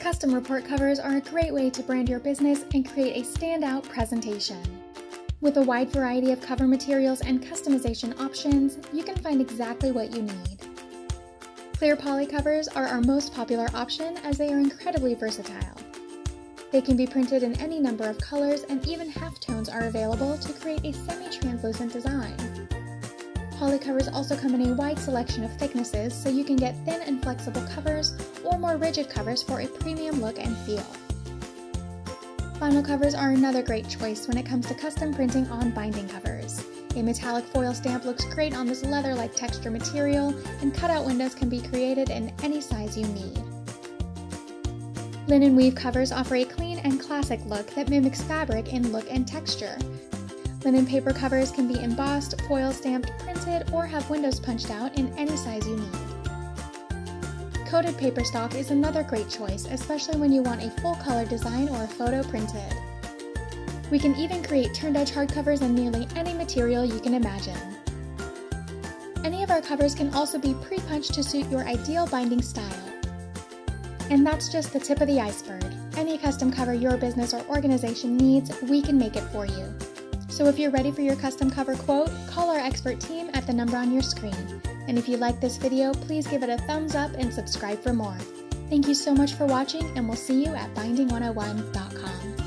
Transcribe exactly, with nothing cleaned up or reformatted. Custom report covers are a great way to brand your business and create a standout presentation. With a wide variety of cover materials and customization options, you can find exactly what you need. Clear poly covers are our most popular option as they are incredibly versatile. They can be printed in any number of colors, and even halftones are available to create a semi-translucent design. Poly covers also come in a wide selection of thicknesses, so you can get thin and flexible covers or more rigid covers for a premium look and feel. Vinyl covers are another great choice when it comes to custom printing on binding covers. A metallic foil stamp looks great on this leather-like texture material, and cutout windows can be created in any size you need. Linen weave covers offer a clean and classic look that mimics fabric in look and texture. Linen paper covers can be embossed, foil stamped, printed, or have windows punched out in any size you need. Coated paper stock is another great choice, especially when you want a full-color design or a photo printed. We can even create turned-edge hardcovers in nearly any material you can imagine. Any of our covers can also be pre-punched to suit your ideal binding style. And that's just the tip of the iceberg. Any custom cover your business or organization needs, we can make it for you. So if you're ready for your custom cover quote, call our expert team at the number on your screen. And if you like this video, please give it a thumbs up and subscribe for more. Thank you so much for watching, and we'll see you at Binding one oh one dot com.